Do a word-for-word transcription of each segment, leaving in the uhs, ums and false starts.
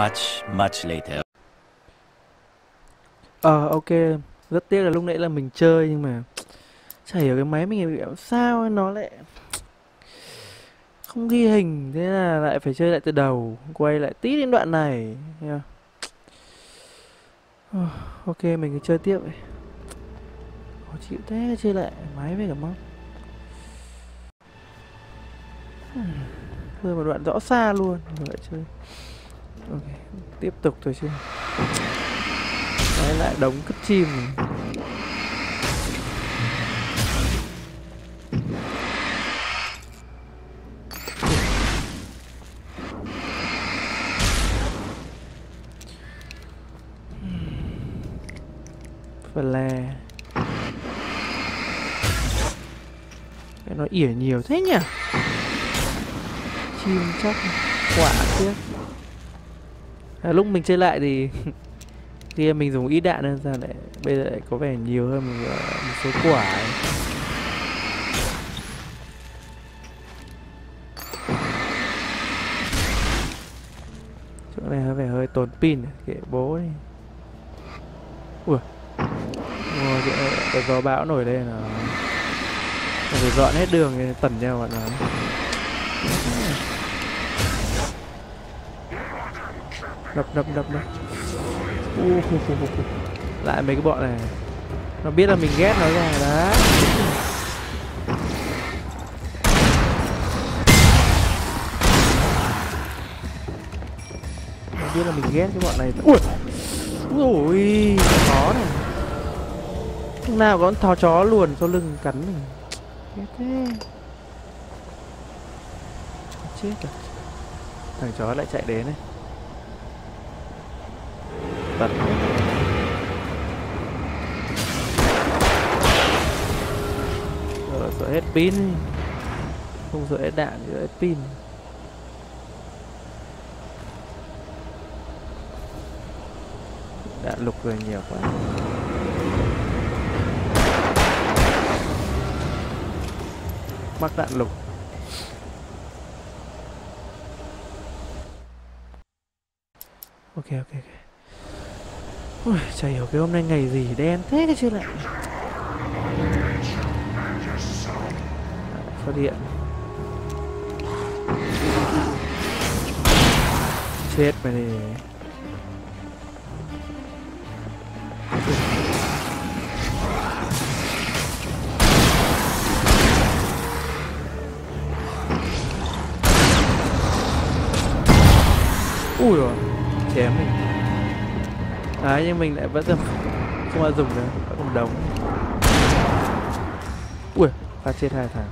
much much later. Ờ uh, ok, rất tiếc là lúc nãy là mình chơi nhưng mà chả hiểu cái máy mình làm sao ấy, nó lại không ghi hình, thế là lại phải chơi lại từ đầu, quay lại tí đến đoạn này. Yeah. uh, ok mình cứ chơi tiếp vậy. Khó chịu thế, chơi lại máy với cả mong. Rồi một đoạn rõ xa luôn rồi lại chơi. Ok, tiếp tục thôi chứ. Đấy, lại đống cất chim. Phải là nó ỉa nhiều thế nhỉ. Chim chắc quả tiếc. À, lúc mình chơi lại thì kia mình dùng ít đạn nên ra lại bây giờ lại có vẻ nhiều hơn một, một số quả ấy. Chỗ này có vẻ hơi tốn pin, kệ bố đi. Ủa, cái gió bão nổi lên là phải dọn hết đường thì tẩn nhau bạn nói. Đập đập đập đập. Uh, uh, uh, uh. Lại mấy cái bọn này, nó biết là mình ghét nó ra đó. Nó biết là mình ghét cái bọn này. Ui, ui, chó này. Lúc nào có con thò chó luồn sau lưng cắn mình. Ghét thế. Chết rồi. Thằng chó lại chạy đến này. Tật. Rồi, sợ hết pin. Không sợ hết đạn, sợ hết pin. Đạn lục rồi nhiều quá. Mắc đạn lục. Ok ok ok. Ui, chả hiểu cái hôm nay ngày gì đen thế cái chứ lại. Phát điện. Chết mày đi. Ui rồi, chém mình. Đấy, nhưng mình lại vẫn dùng, không ai dùng nữa, vẫn còn đống. Ui, ta chết hai thằng.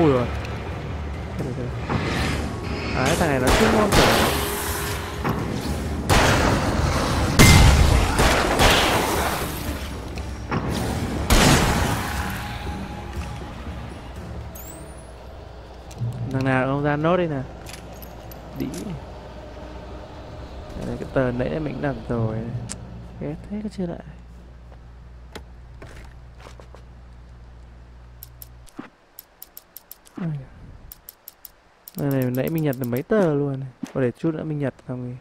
Ui rồi. Đấy, thằng này nó chưa ngon rồi. Thằng nào không ra nốt đây nè. Đĩ. Đấy, cái tờ nãy đấy mình đặt rồi. Ghét thế có chưa lại. Đây này, nãy mình nhặt được mấy tờ luôn. Và để chút nữa mình nhặt xong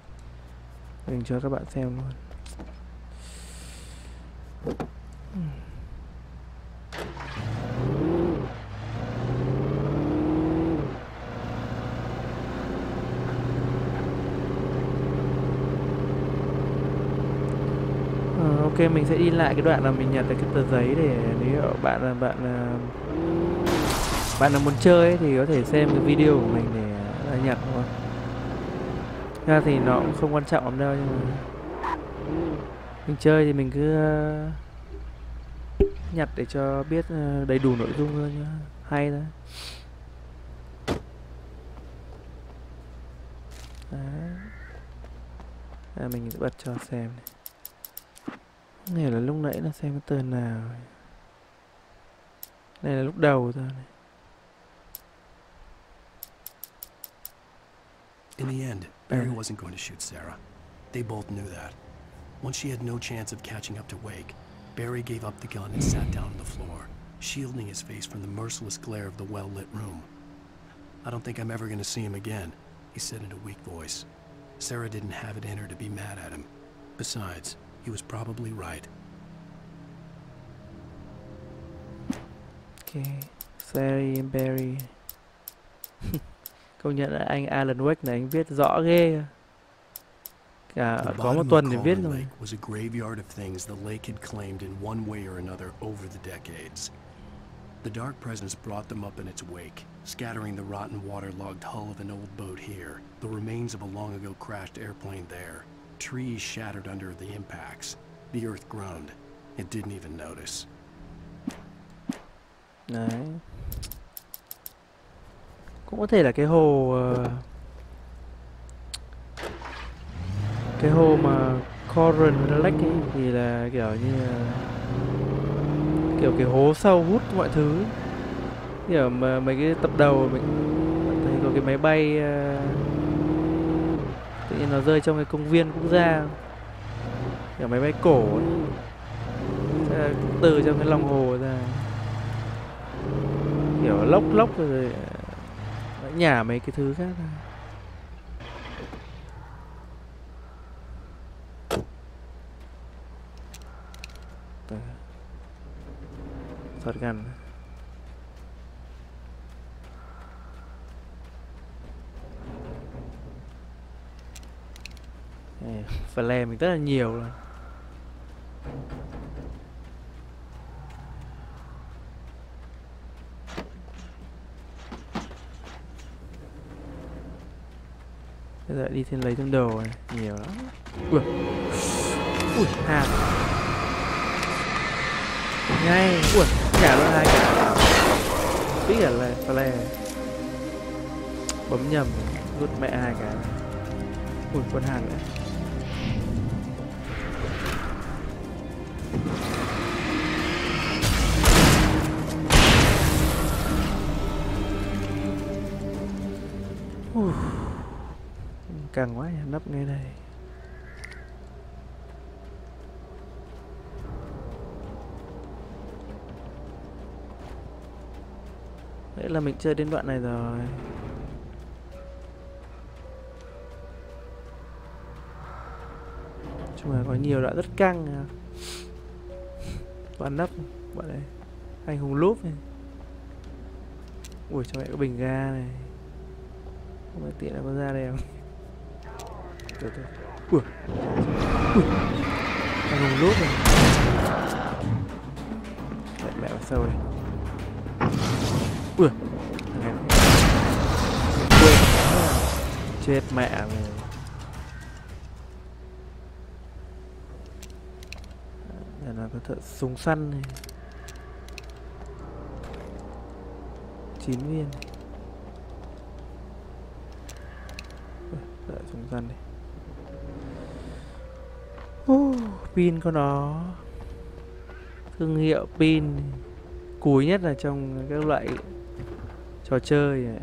thì mình cho các bạn xem luôn. Ờ, ok, mình sẽ đi lại cái đoạn là mình nhặt được cái tờ giấy để nếu bạn là bạn là bạn nào muốn chơi ấy, thì có thể xem cái video của mình để uh, nhặt thôi. Ra thì nó cũng không quan trọng lắm đâu, nhưng mà mình chơi thì mình cứ uh, nhặt để cho biết uh, đầy đủ nội dung thôi nhá. Hay thôi. à, mình bật cho xem này. Không hiểu là lúc nãy nó xem cái từ nào này. Này là lúc đầu thôi này. In the end, Barry wasn't going to shoot Sarah. They both knew that. Once she had no chance of catching up to Wake, Barry gave up the gun and sat down on the floor, shielding his face from the merciless glare of the well-lit room. I don't think I'm ever going to see him again, he said in a weak voice. Sarah didn't have it in her to be mad at him. Besides, he was probably right. Okay, Sarah and Barry. Công nhận là anh Alan Wake này anh viết rõ ghê. Cả có một tuần để viết rồi. Was a graveyard of things the lake had claimed in one way or another over the decades. The dark presence brought them up in its wake, scattering the rotten waterlogged hull of an old boat here, the remains of a long ago crashed airplane there, trees shattered under the impacts. The earth groaned. It didn't even notice. Đấy. Cũng có thể là cái hồ uh, cái hồ mà Coron Lake ấy, thì là kiểu như là kiểu cái hố sâu hút mọi thứ, kiểu mà mấy cái tập đầu mình thấy có cái máy bay uh, tự nhiên nó rơi trong cái công viên quốc gia, kiểu máy bay cổ ấy, từ trong cái lòng hồ ra kiểu lốc lốc rồi nhả mấy cái thứ khác. Shotgun. Phải lè mình rất là nhiều rồi. Bây giờ đi thêm lấy thêm đồ này, nhiều lắm. Ui, ui, hạt ngay, ui, cả luôn hai cả. Biết cả là flare. Bấm nhầm, rút mẹ hai cả. Ui, con hàng này. Ui. Càng quá nấp ngay đây. Đấy là mình chơi đến đoạn này rồi. Chúng là có nhiều đoạn rất căng à. Toàn nấp bọn này. Anh hùng lúp này. Ui cho mẹ có bình ga này. Không phải tiện là con ra đây không? Từ từ. Ui. Ui. Anh hùng lốt này. Đấy, mẹ vào sâu đây. Ui. Ui. Chết mẹ này. Đây là có thợ súng săn này. Chín viên. Đợi súng săn này. Uh, pin con đó, thương hiệu pin cùi nhất là trong các loại trò chơi này.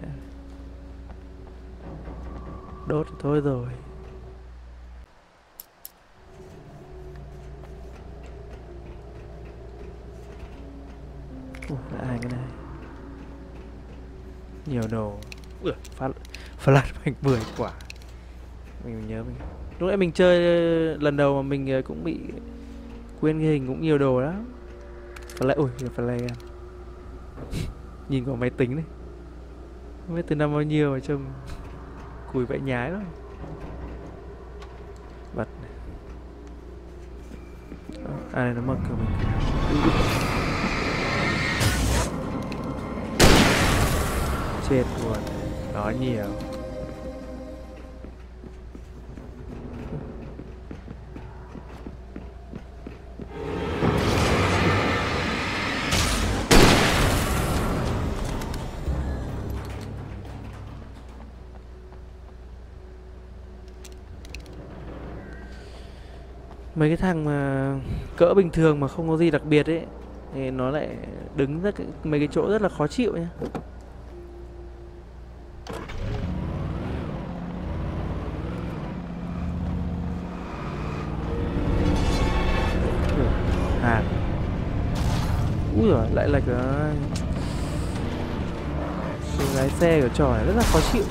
Đốt thôi rồi. Ui, uh, ai cái này nhiều đồ. Ui, phát flash mình mười quả. Mình nhớ mình lúc nãy mình chơi lần đầu mà mình cũng bị quên cái hình, cũng nhiều đồ lắm. Phải lại ui phải lại nhìn vào máy tính đấy, không biết từ năm bao nhiêu mà trông cùi vãi nhái rồi. Bật à, này nó mở cửa mình. Chết buồn đó nhiều. Mấy cái thằng mà cỡ bình thường mà không có gì đặc biệt ấy thì nó lại đứng ra cái, mấy cái chỗ rất là khó chịu nhá. Hàng. Úi giời, lại là cái... cái lái xe của trò này rất là khó chịu.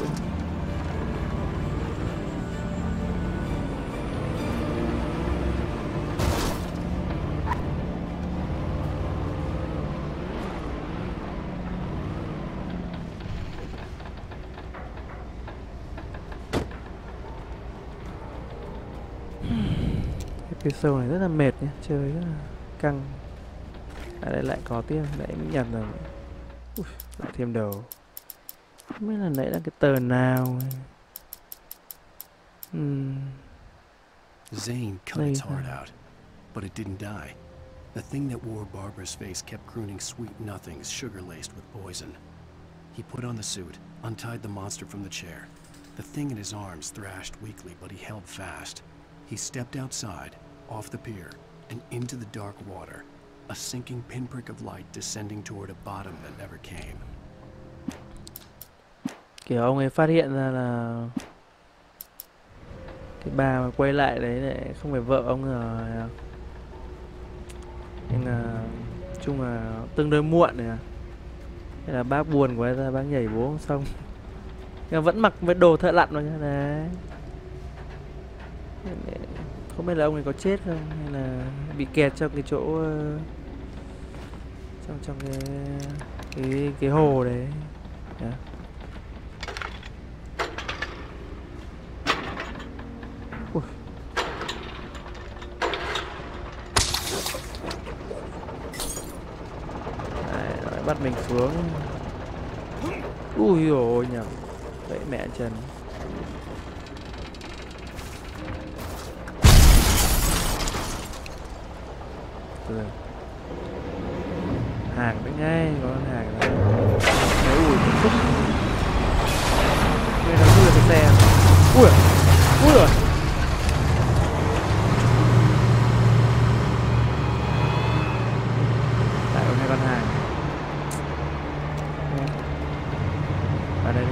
Cái sâu này rất là mệt nhé, chơi rất là căng. À đây lại có tiếp, nãy mình nhầm rồi. Ui, lại thêm đầu. Không biết là nãy là cái tờ nào. uhm. Zane cut its heart out, but it didn't die. The thing that wore Barbara's face kept crooning sweet nothings sugar-laced with poison. He put on the suit, untied the monster from the chair. The thing in his arms thrashed weakly, but he held fast. He stepped outside, off the pier, and into the dark water, a sinking pinprick of light descending toward a bottom that never came. Kiểu ông ấy phát hiện ra là cái bà mà quay lại đấy lại không phải vợ ông rồi, nên là chung là tương đối muộn này, nên là bác buồn quá ra bác nhảy bố ông xong, nhưng vẫn mặc với đồ thợ lặn rồi nhá. Đấy, không biết là ông ấy có chết không hay là bị kẹt trong cái chỗ trong trong cái cái cái hồ đấy. Yeah. Ui. Đấy, bắt mình xuống. Ui ôi nhầm, vậy mẹ trần. Hàng đấy ngay, có hàng đấy. Đấy, ui, phúc. Đây nó đưa cái xe. Ui, ui rồi. Tại hôm nay con hàng. Vào đây đi.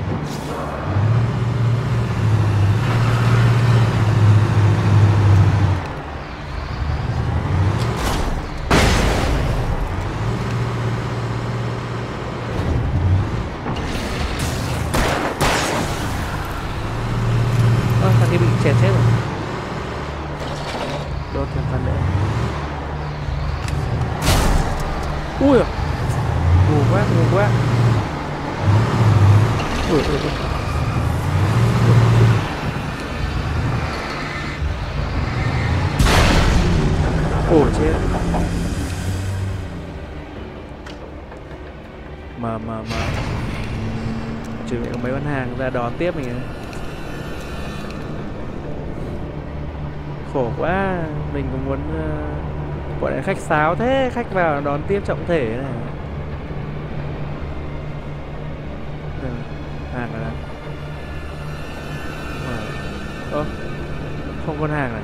Ui à, ngủ quá, ngủ quá. Ui, ui, ui. Ôi chết. Mà, mà, mà chuẩn bị mấy bán hàng ra đón tiếp mình. Khổ quá, mình cũng muốn... Uh... Gọi là khách sáo thế, khách vào đón tiếp trọng thể này. Được, hàng rồi đấy. Ơ, không con hàng này.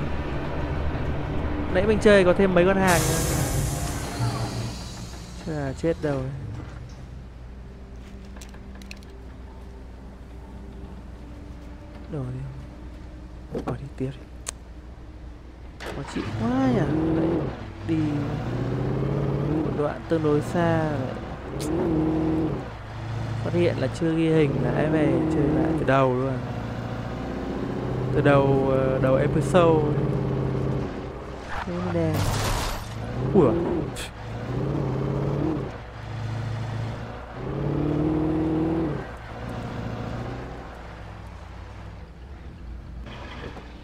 Nãy mình chơi có thêm mấy con hàng nữa. Chứ là chết đâu. Đồ đi. Bỏ đi tiếp đi. Có chịu quá nhỉ. Đi một đoạn tương đối xa phát hiện là chưa ghi hình, lại về chơi lại từ đầu luôn, từ đầu đầu episode đen. Ui à.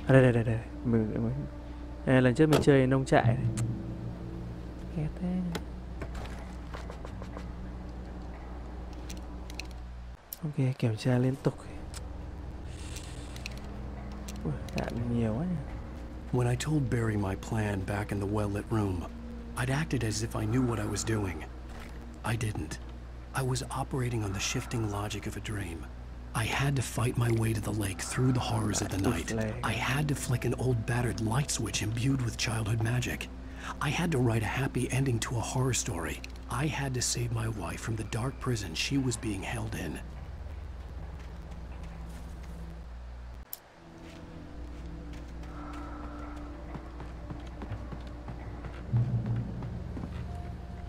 À, đây đây đây đây mình, mình. À, lần trước mình chơi nông trại này. Ghét thế. Ok, kiểm tra liên tục. Ui, đạn nhiều quá. When I told Barry my plan back in the well-lit room, I'd acted as if I knew what I was doing. I didn't. I was operating on the shifting logic of a dream. I had to fight my way to the lake through the horrors of the night. I had to flick an old battered light switch imbued with childhood magic. I had to write a happy ending to a horror story. I had to save my wife from the dark prison she was being held in.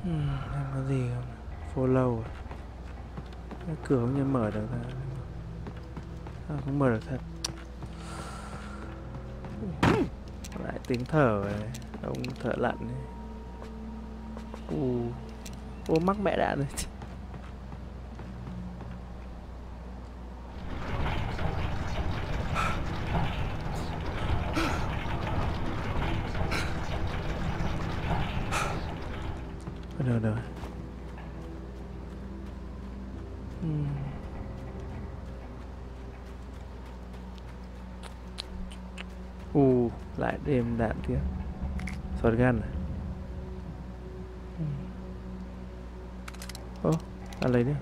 Hmm, có gì không? Follow à? Cái cửa không nên mở được ra. À, không mở được thật. Lại tiếng thở này. Ông thợ lặn này. Ồ, ô mắc mẹ đạn rồi. Được rồi. uhm. uh, Lại đêm đạn tiếp. Shotgun này. Ô, uhm. oh, à lấy đi.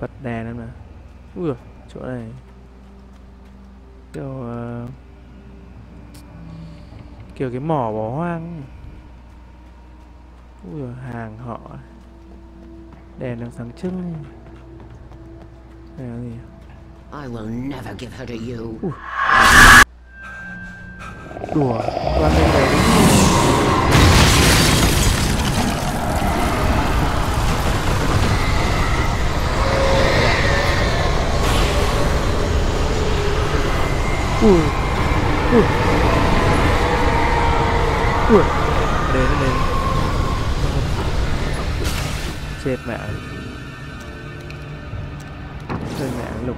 Bật đèn em nè. Ui dồi, chỗ này kiểu uh... kiểu cái mỏ bỏ hoang. Ui dồi, hàng họ. Đèn đang sáng trưng. Đây là gì? I will never give her to you. Ui. Đùa, toàn bên đấy. Ui. Ui. Ui, đến đến chết mẹ, chơi mẹ lục.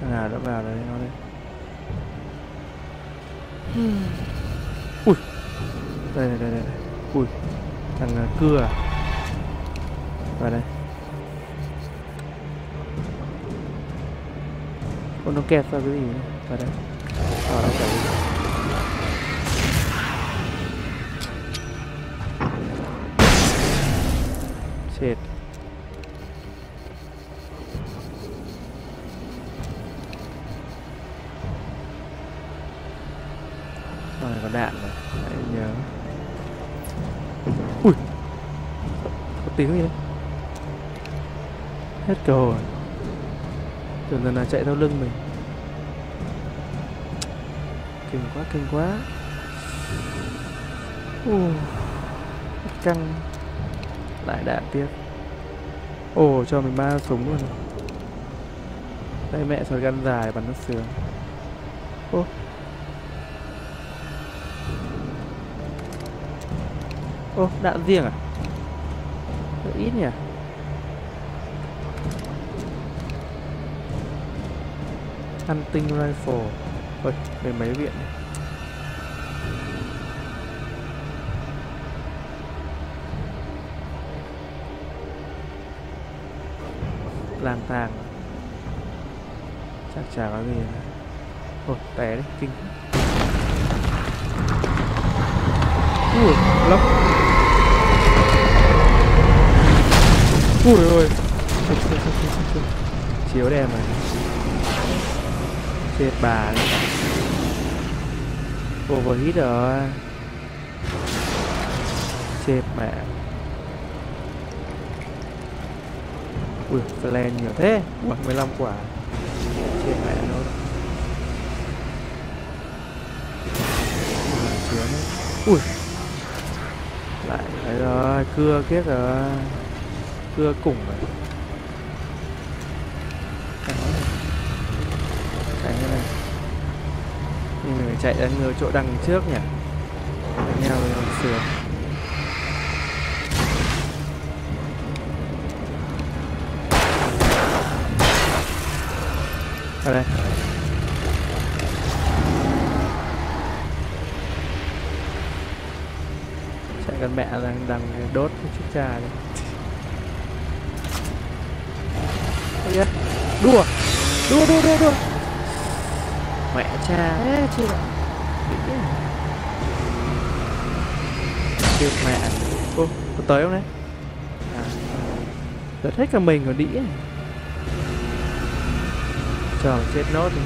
Thằng nào đã vào đấy nó đây. Ui, đây đây đây đây, ui, thằng cưa à? Vào đây. Ủa, nó kẹt vào cái gì nữa? Vào đây. Vào đây. Chết. Rồi, có đạn rồi. Hãy nhớ. Ui. Có tiếng gì đấy. Hết cơ hội. Tưởng là, là chạy theo lưng mình. Kinh quá, kinh quá. uh, Căng. Lại đạn tiếp. Ồ, oh, cho mình ba súng luôn. Đây mẹ shotgun dài bắn nó sướng. Ô oh. Ô, oh, đạn riêng à? Đợi ít nhỉ. Hunting rifle. Ôi, về máy viện này. Lang thang. Chắc chả có gì nữa. Ôi, té đấy, kinh. Ui, lóc. Ui ôi, ôi. Chiếu đèn này. Chết bà đấy. Overheat rồi. Chết mẹ. Ui, flan nhiều thế. Ui, mười lăm quả. Chết mẹ nó. Ui. Lại đấy rồi, cưa kiếp rồi. Cưa cùng rồi. Chạy ra ngược chỗ đằng trước nhỉ. Đánh nhau với đằng sườn. Ở đây. Chạy con mẹ đang đằng đốt cái chút trà đấy. Đùa. Đùa đùa đùa đùa. Mẹ cha. Ê, chị ạ. kêu mẹ. Ô, có tới không đấy? À, đợt hết cả mình còn đĩa. Trời, chết nốt đi.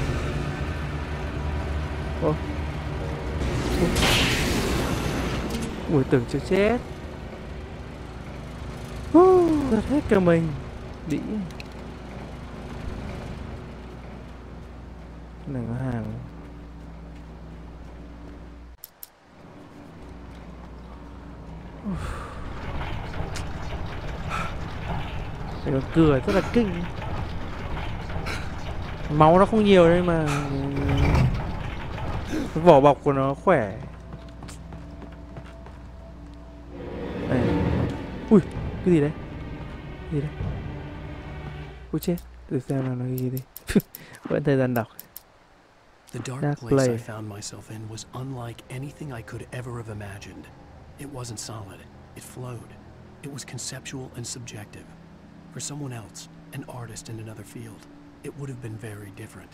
Ô. Ô. Ui, tưởng chưa chết. Hú, đợt hết cả mình. Đĩa. Cái này có hàng. Cái con cửa rất là kinh. Máu nó không nhiều đây mà cái vỏ bọc của nó khỏe. Đây. Ui, cái gì đấy? Cái gì đấy? Ui chết, từ xem là nó ghi đi. Vẫn thời gian đọc. The dark place I found myself in was unlike anything I could ever have imagined. It wasn't solid. It flowed. It was conceptual and subjective. For someone else, an artist in another field, it would have been very different.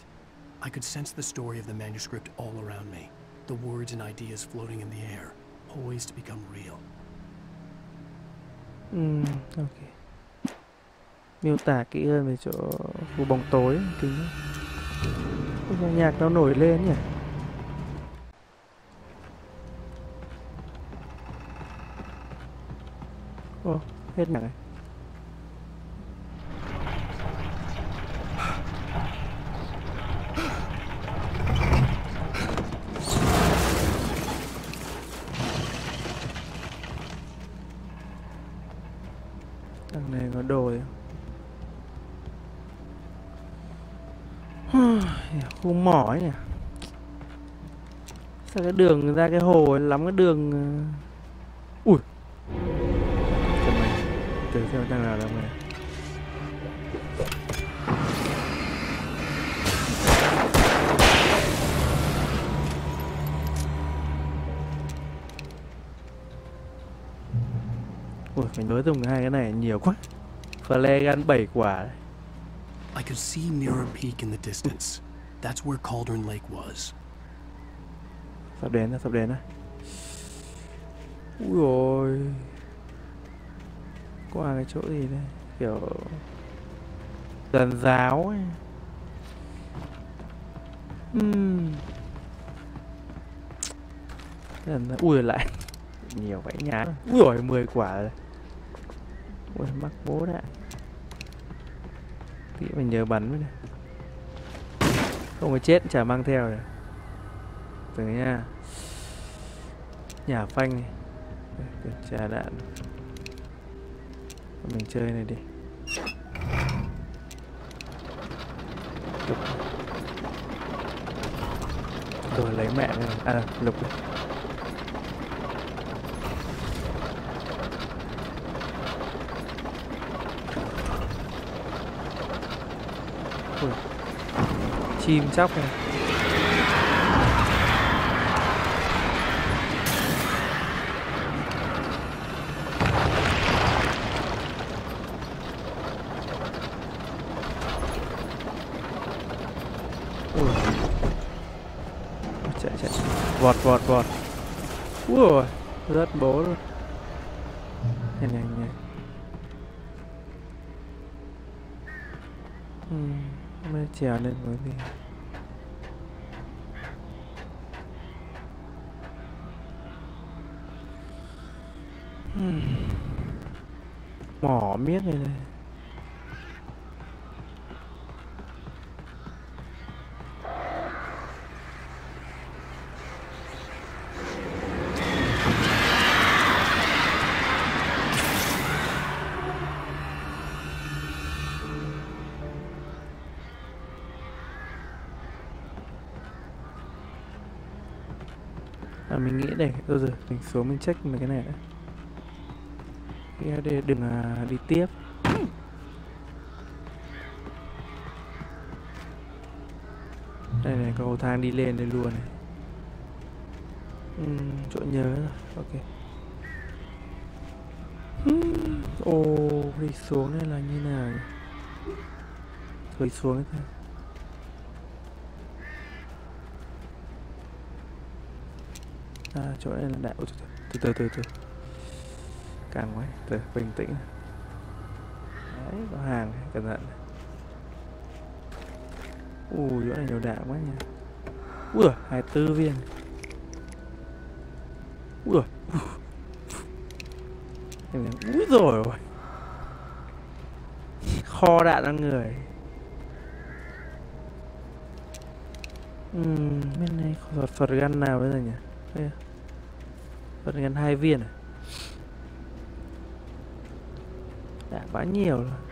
I could sense the story of the manuscript all around me, the words and ideas floating in the air, poised to become real. Hmm, okay. Miêu tả kỹ hơn về chỗ khu bóng tối kính. Cái nhạc nó nổi lên nhỉ. Ô, oh, hết nặng này. Đằng này có đồ rồi. Khu mỏ ấy nhỉ. Sao cái đường ra cái hồ ấy lắm cái đường. Ui. Từ xem đang là đâu này. Ui, phải nhớ dùng hai cái này nhiều quá. Flare gun bảy quả. I could see Mirror Peak in the distance. That's where Cauldron Lake was. Sắp đến rồi, sắp đến rồi. Ui ôi. Qua cái chỗ gì đây? Kiểu giàn giáo ấy. Uhm. Ui lại. Nhiều vãi nhá. Ui ôi, mười quả rồi. Ui mắc bố đã. Tí mình nhớ bắn với này. Không có chết chả mang theo rồi. Từ nha. Nhà phanh này. Được trà đạn. Mình chơi này đi. Lục. Rồi lấy mẹ này. À, lục đi. Ui. Chim chóc này. Vọt vọt vọt. Ui, rất bố luôn. Nhanh nhanh nhanh. Ừ, mới trèo lên với gì. Hmm. Mỏ miếng này này. À, mình nghĩ để rồi rồi mình xuống mình check mấy cái này đã. Để đừng à, đi tiếp. Đây này có cầu thang đi lên đây luôn này. Uhm, chỗ nhớ rồi, ok. Uhm, oh, đi xuống đây là như nào nhỉ? Thôi xuống thôi. À, chỗ này là đại. Ôi, từ từ từ từ từ Càng quá, từ bình tĩnh. Đấy, có hàng, cẩn thận. Ui, chỗ này nhiều đạn quá nha. Ui, hai mươi tư viên. Ui, ui. Úi rồi. Kho đạn ra người. Ừm, bên này có phật gan nào bây giờ nhỉ? Phật gan hai viên à? Đã quá nhiều rồi.